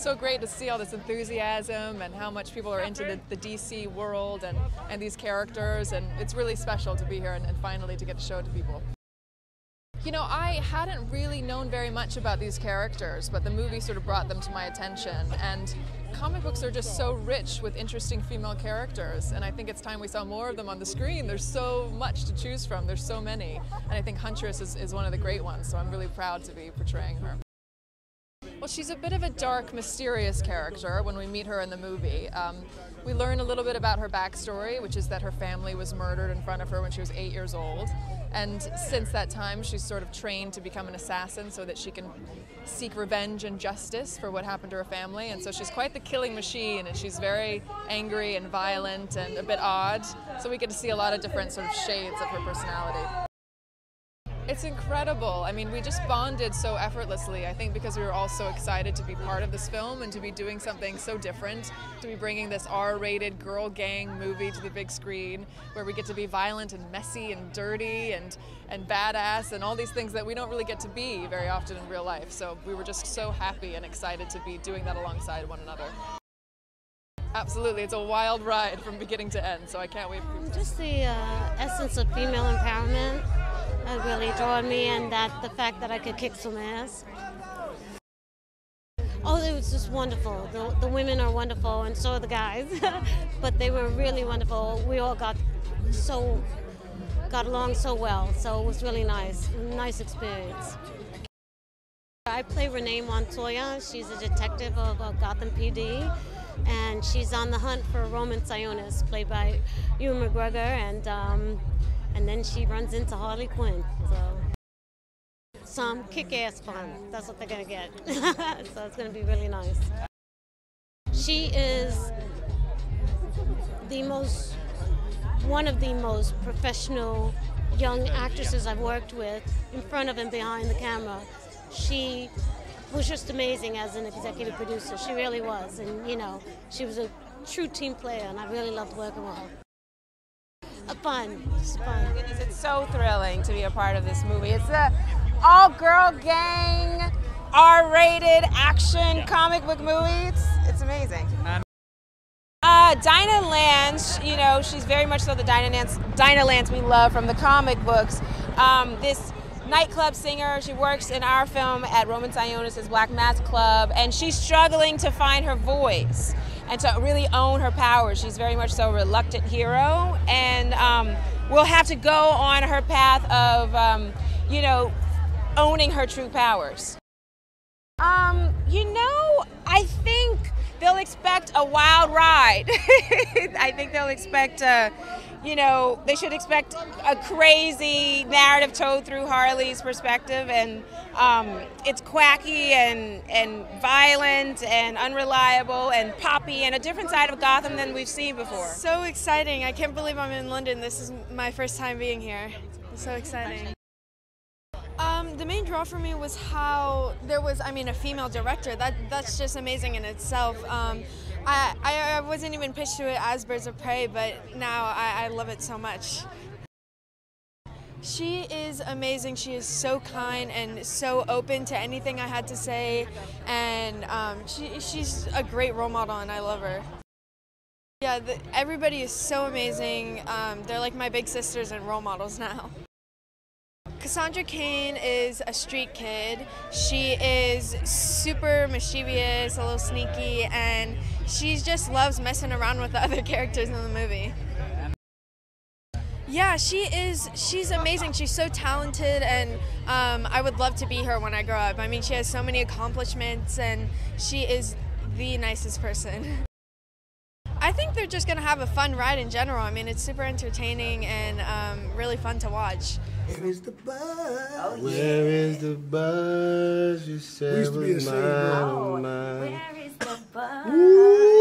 it's so great to see all this enthusiasm and how much people are into the DC world and these characters, and it's really special to be here and finally to get to show it to people. You know, I hadn't really known very much about these characters, but the movie sort of brought them to my attention, and comic books are just so rich with interesting female characters, and I think it's time we saw more of them on the screen. There's so much to choose from, there's so many, and I think Huntress is one of the great ones, so I'm really proud to be portraying her. Well, she's a bit of a dark, mysterious character when we meet her in the movie. We learn a little bit about her backstory, which is that her family was murdered in front of her when she was 8 years old. And since that time, she's sort of trained to become an assassin so that she can seek revenge and justice for what happened to her family. And so she's quite the killing machine, and she's very angry and violent and a bit odd. So we get to see a lot of different sort of shades of her personality. It's incredible. I mean, we just bonded so effortlessly, I think, because we were all so excited to be part of this film and to be doing something so different, to be bringing this R-rated girl gang movie to the big screen where we get to be violent and messy and dirty and badass and all these things that we don't really get to be very often in real life. So we were just so happy and excited to be doing that alongside one another. Absolutely, it's a wild ride from beginning to end, so I can't wait for you. Just the essence of female empowerment really drawn me, and that the fact that I could kick some ass. Oh, it was just wonderful. The women are wonderful, and so are the guys. But they were really wonderful. We all got along so well, so it was really nice. Nice experience. I play Renee Montoya. She's a detective of Gotham PD, and she's on the hunt for Roman Sionis, played by Ewan McGregor, and then she runs into Harley Quinn. So some kick-ass fun, that's what they're gonna get. So it's gonna be really nice. She is one of the most professional young actresses I've worked with in front of and behind the camera. She was just amazing as an executive producer. She really was, and you know, she was a true team player, and I really loved working with her. Fun. It's fun. It's so thrilling to be a part of this movie. It's an all-girl gang, R-rated action comic book movie. It's amazing. Dinah Lance, you know, she's very much so the Dinah Lance we love from the comic books. This nightclub singer, she works in our film at Roman Sionis' Black Mask Club, and she's struggling to find her voice and to really own her power. She's very much so a reluctant hero, and we'll have to go on her path of, you know, owning her true powers. You know, I think they'll expect a wild ride. I think they'll expect, you know, they should expect a crazy narrative told through Harley's perspective, and it's quacky and violent and unreliable and poppy and a different side of Gotham than we've seen before. So exciting. I can't believe I'm in London. This is my first time being here. It's so exciting. The main draw for me was how there was, I mean, a female director. That's just amazing in itself. I wasn't even pitched to it as Birds of Prey, but now I love it so much. She is amazing. She is so kind and so open to anything I had to say, and she's a great role model, and I love her. Yeah, everybody is so amazing. They're like my big sisters and role models now. Sandra Kane is a street kid. She is super mischievous, a little sneaky, and she just loves messing around with the other characters in the movie. Yeah, she's amazing. She's so talented, and I would love to be her when I grow up. I mean, she has so many accomplishments, and she is the nicest person. I think they're just going to have a fun ride in general. I mean, it's super entertaining and really fun to watch. Where is the buzz? Oh, yeah. Where is the buzz? You said was mine. Where is the buzz?